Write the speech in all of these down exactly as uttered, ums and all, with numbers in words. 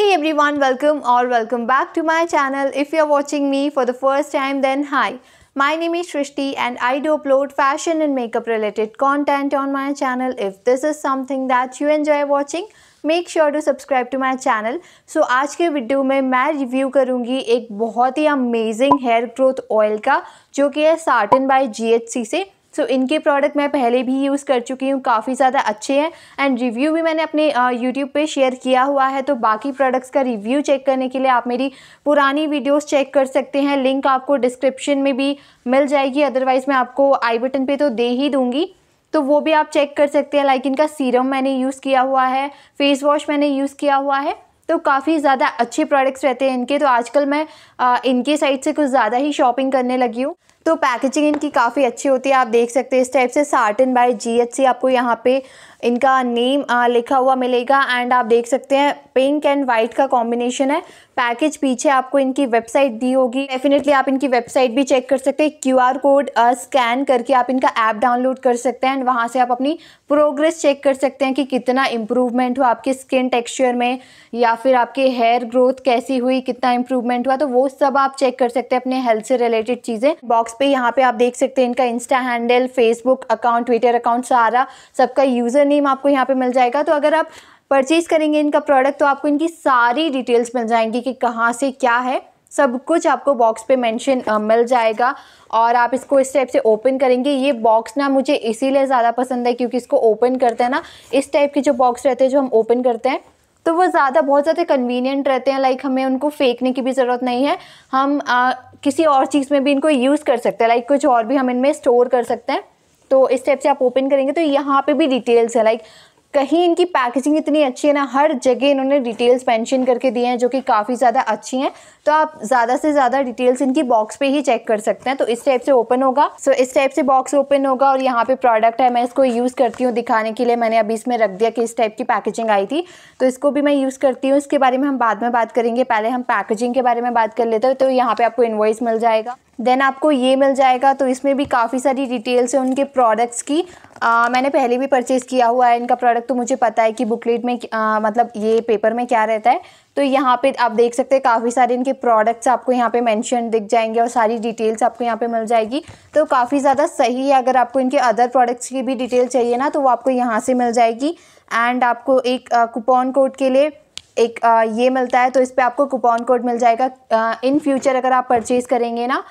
Hey everyone, welcome or welcome back to my channel. If you are watching me for the first time, then hi. My name is Shrishti and I do upload fashion and makeup related content on my channel. If this is something that you enjoy watching, make sure to subscribe to my channel. So आज के video में मैं review करूँगी एक बहुत ही amazing hair growth oil का, जो कि है Saturn by G H C से. सो so, इनके प्रोडक्ट मैं पहले भी यूज़ कर चुकी हूँ, काफ़ी ज़्यादा अच्छे हैं एंड रिव्यू भी मैंने अपने यूट्यूब पे शेयर किया हुआ है. तो बाकी प्रोडक्ट्स का रिव्यू चेक करने के लिए आप मेरी पुरानी वीडियोस चेक कर सकते हैं. लिंक आपको डिस्क्रिप्शन में भी मिल जाएगी, अदरवाइज़ मैं आपको आई बटन पे तो दे ही दूँगी, तो वो भी आप चेक कर सकते हैं. लाइक इनका सीरम मैंने यूज़ किया हुआ है, फेस वॉश मैंने यूज़ किया हुआ है. तो काफ़ी ज़्यादा अच्छे प्रोडक्ट्स रहते हैं इनके. तो आजकल मैं आ, इनके साइड से कुछ ज़्यादा ही शॉपिंग करने लगी हूँ. तो पैकेजिंग इनकी काफ़ी अच्छी होती है, आप देख सकते हैं इस टाइप से Saturn by G H C. आपको यहाँ पे इनका नेम आ, लिखा हुआ मिलेगा एंड आप देख सकते हैं पिंक एंड वाइट का कॉम्बिनेशन है पैकेज. पीछे आपको इनकी वेबसाइट दी होगी, डेफिनेटली आप इनकी वेबसाइट भी चेक कर सकते हैं. क्यू आर कोड स्कैन करके आप इनका ऐप डाउनलोड कर सकते हैं एंड वहाँ से आप अपनी प्रोग्रेस चेक कर सकते हैं कि कितना इम्प्रूवमेंट हुआ आपके स्किन टेक्स्चर में, या फिर आपके हेयर ग्रोथ कैसी हुई, कितना इम्प्रूवमेंट हुआ. तो वो सब आप चेक कर सकते हैं अपने हेल्थ से रिलेटेड चीज़ें. बॉक्स पे यहाँ पे आप देख सकते हैं इनका Insta handle, Facebook account, Twitter account, सारा सबका यूज़र नेम आपको यहाँ पे मिल जाएगा. तो अगर आप परचेज़ करेंगे इनका प्रोडक्ट तो आपको इनकी सारी डिटेल्स मिल जाएंगी कि कहाँ से क्या है, सब कुछ आपको बॉक्स पे मेंशन मिल जाएगा. और आप इसको इस टाइप से ओपन करेंगे. ये बॉक्स ना मुझे इसीलिए ज़्यादा पसंद है क्योंकि इसको ओपन करते हैं ना, इस टाइप के जो बॉक्स रहते हैं जो हम ओपन करते हैं, तो वो ज़्यादा बहुत ज़्यादा कन्वीनियंट रहते हैं. लाइक हमें उनको फेंकने की भी ज़रूरत नहीं है, हम आ, किसी और चीज़ में भी इनको यूज़ कर सकते हैं. लाइक कुछ और भी हम इनमें स्टोर कर सकते हैं. तो इस टाइप से आप ओपन करेंगे तो यहाँ पे भी डिटेल्स है. लाइक कहीं इनकी पैकेजिंग इतनी अच्छी है ना, हर जगह इन्होंने डिटेल्स मेंशन करके दिए हैं जो कि काफ़ी ज़्यादा अच्छी हैं. तो आप ज़्यादा से ज़्यादा डिटेल्स इनकी बॉक्स पे ही चेक कर सकते हैं. तो इस टाइप से ओपन होगा. सो इस टाइप से बॉक्स ओपन होगा और यहाँ पे प्रोडक्ट है. मैं इसको यूज़ करती हूँ दिखाने के लिए. मैंने अभी इसमें रख दिया कि इस टाइप की पैकेजिंग आई थी, तो इसको भी मैं यूज़ करती हूँ. इसके बारे में हम बाद में बात करेंगे, पहले हम पैकेजिंग के बारे में बात कर लेते हैं. तो यहाँ पर आपको इनवॉइस मिल जाएगा, देन आपको ये मिल जाएगा. तो इसमें भी काफ़ी सारी डिटेल्स है उनके प्रोडक्ट्स की. आ, मैंने पहले भी परचेज़ किया हुआ है इनका प्रोडक्ट, तो मुझे पता है कि बुकलेट में आ, मतलब ये पेपर में क्या रहता है. तो यहाँ पे आप देख सकते हैं काफ़ी सारे इनके प्रोडक्ट्स आपको यहाँ पे मेंशन दिख जाएंगे और सारी डिटेल्स आपको यहाँ पे मिल जाएगी. तो काफ़ी ज़्यादा सही है. अगर आपको इनके अदर प्रोडक्ट्स की भी डिटेल चाहिए ना, तो वो आपको यहाँ से मिल जाएगी. एंड आपको एक कूपन कोड के लिए एक आ, ये मिलता है, तो इस पर आपको कूपन कोड मिल जाएगा. इन फ्यूचर अगर आप परचेज़ करेंगे ना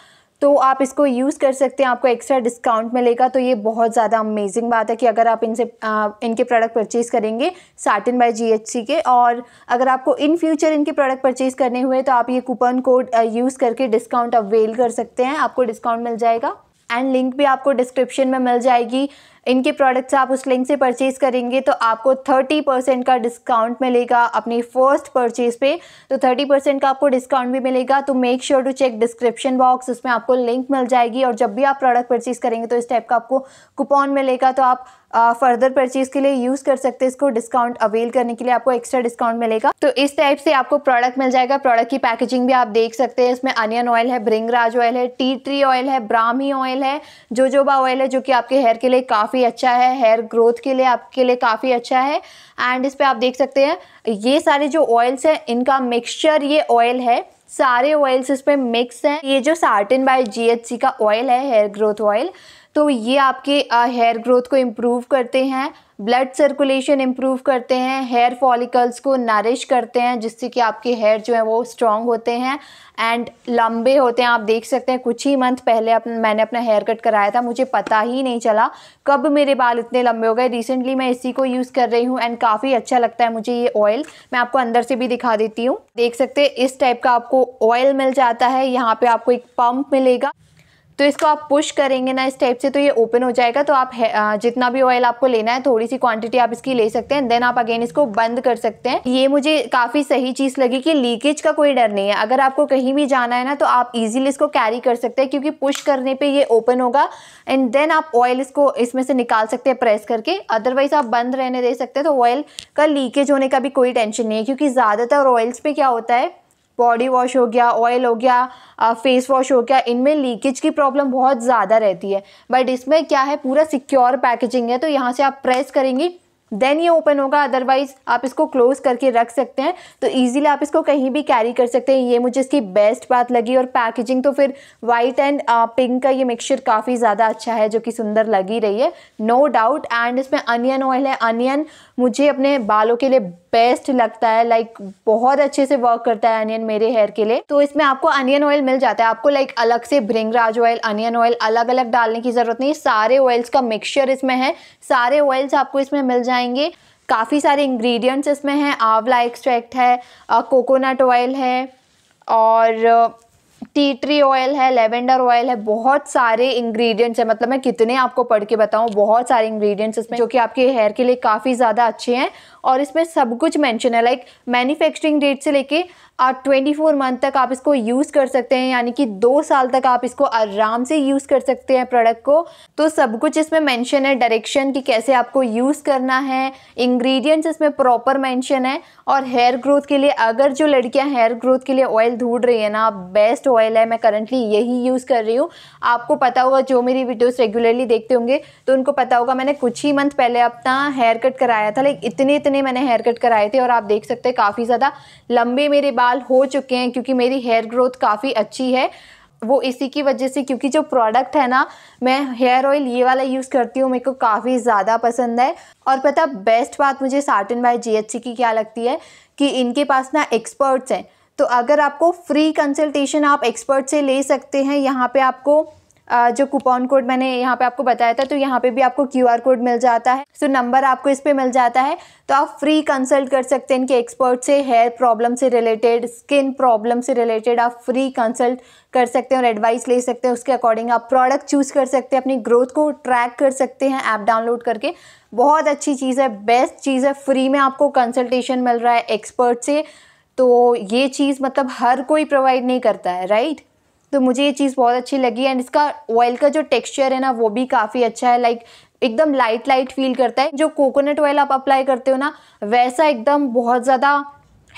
तो आप इसको यूज़ कर सकते हैं, आपको एक्स्ट्रा डिस्काउंट मिलेगा. तो ये बहुत ज़्यादा अमेजिंग बात है कि अगर आप इनसे आ, इनके प्रोडक्ट परचेज़ करेंगे Saturn by G H C के, और अगर आपको इन फ्यूचर इनके प्रोडक्ट परचेज़ करने हुए तो आप ये कूपन कोड यूज़ करके डिस्काउंट अवेल कर सकते हैं, आपको डिस्काउंट मिल जाएगा. एंड लिंक भी आपको डिस्क्रिप्शन में मिल जाएगी. इनके प्रोडक्ट्स आप उस लिंक से परचेज़ करेंगे तो आपको तीस परसेंट का डिस्काउंट मिलेगा अपनी फ़र्स्ट परचेज़ पे. तो तीस परसेंट का आपको डिस्काउंट भी मिलेगा. तो make sure to check description box, उसमें आपको लिंक मिल जाएगी. और जब भी आप प्रोडक्ट परचेज़ करेंगे तो इस टाइप का आपको कूपन मिलेगा, तो आप फर्दर परचेज़ के लिए यूज़ कर सकते हैं इसको. डिस्काउंट अवेल करने के लिए आपको एक्स्ट्रा डिस्काउंट मिलेगा. तो इस टाइप से आपको प्रोडक्ट मिल जाएगा. प्रोडक्ट की पैकेजिंग भी आप देख सकते हैं. इसमें अनियन ऑयल है, भृंगराज ऑयल है, टी ट्री ऑयल है, ब्राह्मी ऑयल है, जोजोबा ऑयल है, जो कि आपके हेयर के लिए काफ़ी अच्छा है, हेयर ग्रोथ के लिए आपके लिए काफ़ी अच्छा है. एंड इस पे आप देख सकते हैं ये सारे जो ऑयल्स हैं इनका मिक्सचर, ये ऑयल है, सारे ऑयल्स इसमें मिक्स हैं. ये जो Saturn by G H C का ऑयल है, हेयर ग्रोथ ऑयल, तो ये आपके हेयर ग्रोथ को इम्प्रूव करते हैं, ब्लड सर्कुलेशन इम्प्रूव करते हैं, हेयर फॉलिकल्स को नरिश करते हैं, जिससे कि आपके हेयर जो है वो स्ट्रांग होते हैं एंड लंबे होते हैं. आप देख सकते हैं कुछ ही मंथ पहले अप, मैंने अपना हेयर कट कराया था, मुझे पता ही नहीं चला कब मेरे बाल इतने लंबे हो गए. रिसेंटली मैं इसी को यूज़ कर रही हूँ एंड काफ़ी अच्छा लगता है मुझे ये ऑयल. मैं आपको अंदर से भी दिखा देती हूँ. देख सकते हैं इस टाइप का आपको ऑयल मिल जाता है. यहाँ पर आपको एक पम्प मिलेगा, तो इसको आप पुश करेंगे ना इस टाइप से तो ये ओपन हो जाएगा. तो आप जितना भी ऑयल आपको लेना है, थोड़ी सी क्वांटिटी आप इसकी ले सकते हैं. देन आप अगेन इसको बंद कर सकते हैं. ये मुझे काफ़ी सही चीज़ लगी कि लीकेज का कोई डर नहीं है. अगर आपको कहीं भी जाना है ना तो आप इजीली इसको कैरी कर सकते हैं, क्योंकि पुश करने पे ये ओपन होगा एंड देन आप ऑयल इसको इसमें से निकाल सकते हैं प्रेस करके. अदरवाइज आप बंद रहने दे सकते हैं. तो ऑयल का लीकेज होने का भी कोई टेंशन नहीं है, क्योंकि ज़्यादातर ऑयल्स पे क्या होता है, बॉडी वॉश हो गया, ऑयल हो गया, फेस वॉश हो गया, इनमें लीकेज की प्रॉब्लम बहुत ज़्यादा रहती है. बट इसमें क्या है, पूरा सिक्योर पैकेजिंग है. तो यहाँ से आप प्रेस करेंगी देन ये ओपन होगा, अदरवाइज आप इसको क्लोज करके रख सकते हैं। तो इजीली आप इसको कहीं भी कैरी कर सकते हैं, ये मुझे इसकी बेस्ट बात लगी। और पैकेजिंग तो फिर वाइट एंड पिंक का ये मिक्सचर काफ़ी ज़्यादा अच्छा है, जो कि सुंदर लगी रही है नो डाउट। एंड इसमें अनियन ऑयल है, अनियन मुझे अपने बालों के लिए बेस्ट लगता है, लाइक like, बहुत अच्छे से वर्क करता है अनियन मेरे हेयर के लिए। तो इसमें आपको अनियन ऑयल मिल जाता है, आपको लाइक like, अलग से भृंगराज ऑयल, अनियन ऑयल अलग अलग डालने की ज़रूरत नहीं, सारे ऑयल्स का मिक्सचर इसमें है, सारे ऑयल्स आपको इसमें मिल जाएंगे। काफ़ी सारे इंग्रेडिएंट्स इसमें हैं, आंवला एक्सट्रैक्ट है, कोकोनट ऑयल है और टी ट्री ऑयल है, लेवेंडर ऑयल है, बहुत सारे इंग्रेडिएंट्स हैं। मतलब मैं कितने आपको पढ़ के बताऊं, बहुत सारे इंग्रेडिएंट्स इसमें, जो कि आपके हेयर के लिए काफ़ी ज़्यादा अच्छे हैं। और इसमें सब कुछ मेंशन है, लाइक मैन्युफैक्चरिंग डेट से लेके ट्वेंटी फोर मंथ तक आप इसको यूज़ कर सकते हैं, यानी कि दो साल तक आप इसको आराम से यूज़ कर सकते हैं प्रोडक्ट को। तो सब कुछ इसमें मेंशन है, डायरेक्शन कि कैसे आपको यूज़ करना है, इंग्रेडिएंट्स इसमें प्रॉपर मेंशन है। और हेयर ग्रोथ के लिए, अगर जो लड़कियां हेयर ग्रोथ के लिए ऑयल ढूंढ रही है ना, बेस्ट ऑयल है, मैं करंटली यही यूज़ कर रही हूँ। आपको पता होगा, जो मेरी वीडियोज़ रेगुलरली देखते होंगे तो उनको पता होगा, मैंने कुछ ही मंथ पहले अपना हेयर कट कराया था, लाइक इतने इतने मैंने हेयर कट कराए थे। और आप देख सकते हैं काफ़ी ज़्यादा लंबे मेरे बाल हो चुके हैं, क्योंकि मेरी हेयर ग्रोथ काफ़ी अच्छी है। वो इसी की वजह से, क्योंकि जो प्रोडक्ट है ना, मैं हेयर ऑयल ये वाला यूज़ करती हूँ, मेरे को काफ़ी ज़्यादा पसंद है। और पता बेस्ट बात मुझे साटन बाय जीएचसी की क्या लगती है, कि इनके पास ना एक्सपर्ट्स हैं। तो अगर आपको फ्री कंसल्टेशन आप एक्सपर्ट से ले सकते हैं। यहाँ पे आपको जो कूपन कोड मैंने यहाँ पे आपको बताया था, तो यहाँ पे भी आपको क्यूआर कोड मिल जाता है, सो नंबर आपको इस पे मिल जाता है। तो आप फ्री कंसल्ट कर सकते हैं इनके एक्सपर्ट से, हेयर प्रॉब्लम से रिलेटेड, स्किन प्रॉब्लम से रिलेटेड आप फ्री कंसल्ट कर सकते हैं और एडवाइस ले सकते हैं। उसके अकॉर्डिंग आप प्रोडक्ट चूज़ कर सकते हैं, अपनी ग्रोथ को ट्रैक कर सकते हैं ऐप डाउनलोड करके। बहुत अच्छी चीज़ है, बेस्ट चीज़ है, फ्री में आपको कंसल्टेशन मिल रहा है एक्सपर्ट से। तो ये चीज़ मतलब हर कोई प्रोवाइड नहीं करता है, राइट। तो मुझे ये चीज़ बहुत अच्छी लगी। एंड इसका ऑयल का जो टेक्सचर है ना, वो भी काफ़ी अच्छा है, लाइक एकदम लाइट लाइट फील करता है। जो कोकोनट ऑयल आप अप्लाई करते हो ना, वैसा एकदम बहुत ज़्यादा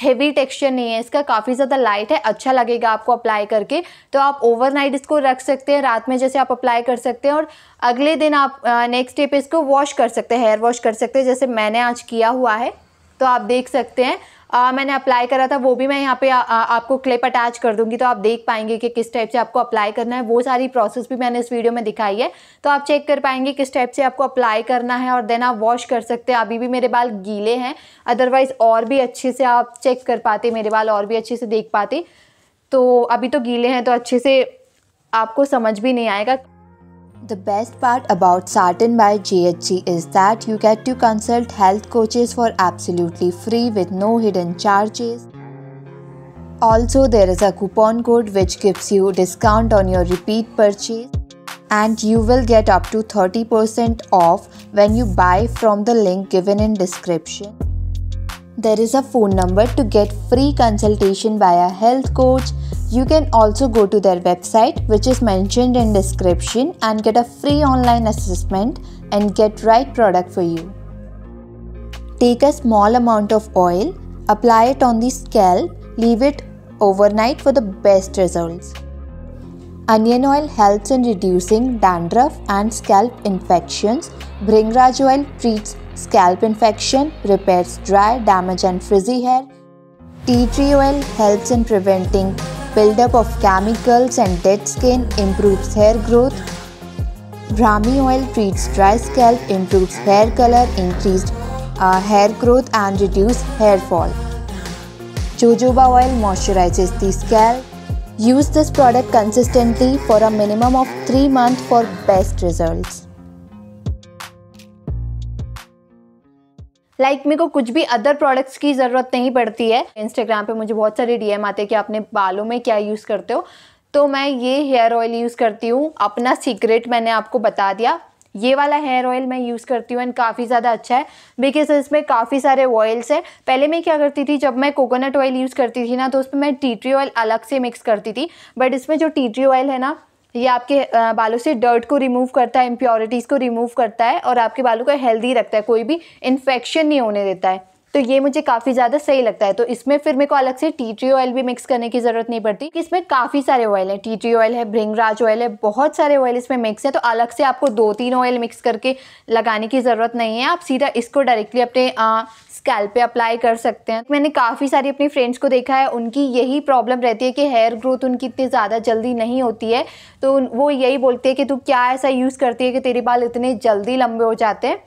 हेवी टेक्सचर नहीं है इसका, काफ़ी ज़्यादा लाइट है, अच्छा लगेगा आपको अप्लाई करके। तो आप ओवरनाइट इसको रख सकते हैं, रात में जैसे आप अप्लाई कर सकते हैं, और अगले दिन आप नेक्स्ट डे पे इसको वॉश कर सकते हैं, हेयर वॉश कर सकते हैं, जैसे मैंने आज किया हुआ है। तो आप देख सकते हैं आ, मैंने अप्लाई करा था, वो भी मैं यहाँ पे आ, आ, आपको क्लिप अटैच कर दूंगी, तो आप देख पाएंगे कि किस टाइप से आपको अप्लाई करना है। वो सारी प्रोसेस भी मैंने इस वीडियो में दिखाई है, तो आप चेक कर पाएंगे किस टाइप से आपको अप्लाई करना है। और देन आप वॉश कर सकते हैं। अभी भी मेरे बाल गीले हैं, अदरवाइज़ और भी अच्छे से आप चेक कर पाते, मेरे बाल और भी अच्छे से देख पाते। तो अभी तो गीले हैं, तो अच्छे से आपको समझ भी नहीं आएगा। The best part about Saturn by G H C is that you get to consult health coaches for absolutely free with no hidden charges. Also, there is a coupon code which gives you discount on your repeat purchase, and you will get up to thirty percent off when you buy from the link given in description. There is a phone number to get free consultation by a health coach. You can also go to their website, which is mentioned in description, and get a free online assessment and get right product for you. Take a small amount of oil, apply it on the scalp, leave it overnight for the best results. Onion oil helps in reducing dandruff and scalp infections. Bringraj oil treats scalp infection, repairs dry, damaged and frizzy hair. Tea tree oil helps in preventing buildup of chemicals and dead skin, improves hair growth. Brahmi oil treats dry scalp, improves hair color, increased uh, hair growth and reduces hair fall. Jojoba oil moisturizes the scalp. Use this product consistently for a minimum of three months for best results. Like like, मेरे को कुछ भी other products की ज़रूरत नहीं पड़ती है। Instagram पे मुझे बहुत सारे डीएम आते हैं कि आपने बालों में क्या यूज़ करते हो, तो मैं ये हेयर ऑयल यूज़ करती हूँ। अपना सीक्रेट मैंने आपको बता दिया, ये वाला हेयर ऑयल मैं यूज़ करती हूँ एंड काफ़ी ज़्यादा अच्छा है, बिकॉज इसमें काफ़ी सारे ऑयल्स हैं। पहले मैं क्या करती थी, जब मैं कोकोनट ऑयल यूज़ करती थी ना, तो उसमें मैं टी ट्री ऑयल अलग से मिक्स करती थी, बट इसमें जो टी ट्री ऑयल है ना, ये आपके बालों से डर्ट को रिमूव करता है, इम्प्योरिटीज़ को रिमूव करता है और आपके बालों को हेल्दी रखता है, कोई भी इन्फेक्शन नहीं होने देता है। तो ये मुझे काफ़ी ज़्यादा सही लगता है। तो इसमें फिर मेरे को अलग से टी ट्री ऑयल भी मिक्स करने की ज़रूरत नहीं पड़ती। इसमें काफ़ी सारे ऑयल हैं, टी ट्री ऑयल है, भृंगराज ऑयल है, बहुत सारे ऑयल इसमें मिक्स है। तो अलग से आपको दो तीन ऑयल मिक्स करके लगाने की ज़रूरत नहीं है, आप सीधा इसको डायरेक्टली अपने स्कैल्प पे अप्लाई कर सकते हैं। मैंने काफ़ी सारी अपनी फ्रेंड्स को देखा है, उनकी यही प्रॉब्लम रहती है कि हेयर ग्रोथ उनकी इतनी ज़्यादा जल्दी नहीं होती है। तो वो यही बोलते हैं कि तू क्या ऐसा यूज़ करती है कि तेरे बाल इतने जल्दी लंबे हो जाते हैं।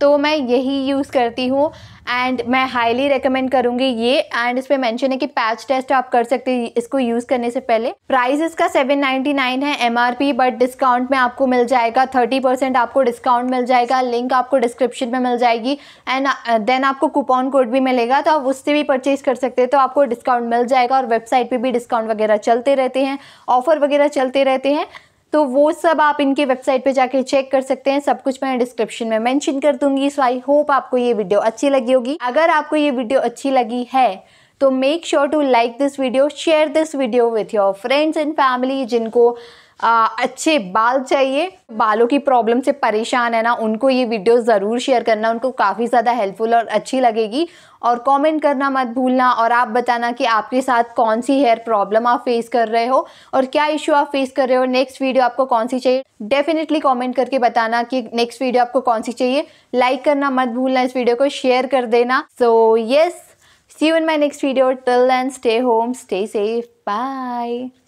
तो मैं यही यूज़ करती हूँ एंड मैं हाईली रेकमेंड करूँगी ये। एंड इसमें मेंशन है कि पैच टेस्ट आप कर सकते हैं इसको यूज़ करने से पहले। प्राइस इसका सेवन नाइन्टी नाइन है एमआरपी, बट डिस्काउंट में आपको मिल जाएगा थर्टी परसेंट आपको डिस्काउंट मिल जाएगा। लिंक आपको डिस्क्रिप्शन में मिल जाएगी एंड देन आपको कूपन कोड भी मिलेगा, तो आप उससे भी परचेज़ कर सकते हैं, तो आपको डिस्काउंट मिल जाएगा। और वेबसाइट पर भी डिस्काउंट वगैरह चलते रहते हैं, ऑफ़र वगैरह चलते रहते हैं, तो वो सब आप इनके वेबसाइट पे जाके चेक कर सकते हैं। सब कुछ मैं डिस्क्रिप्शन में मेंशन कर दूंगी। सो आई होप आपको ये वीडियो अच्छी लगी होगी। अगर आपको ये वीडियो अच्छी लगी है तो make sure to like this video, share this video with your friends and family. जिनको आ, अच्छे बाल चाहिए, बालों की प्रॉब्लम से परेशान है ना, उनको ये वीडियो ज़रूर शेयर करना, उनको काफ़ी ज़्यादा हेल्पफुल और अच्छी लगेगी। और कमेंट करना मत भूलना, और आप बताना कि आपके साथ कौन सी हेयर प्रॉब्लम आप फेस कर रहे हो और क्या इश्यू आप फेस कर रहे हो, नेक्स्ट वीडियो आपको कौन सी चाहिए। डेफिनेटली कमेंट करके बताना कि नेक्स्ट वीडियो आपको कौन सी चाहिए। लाइक करना मत भूलना, इस वीडियो को शेयर कर देना। So yes, see you in my next video. Till then, stay home, stay safe, bye.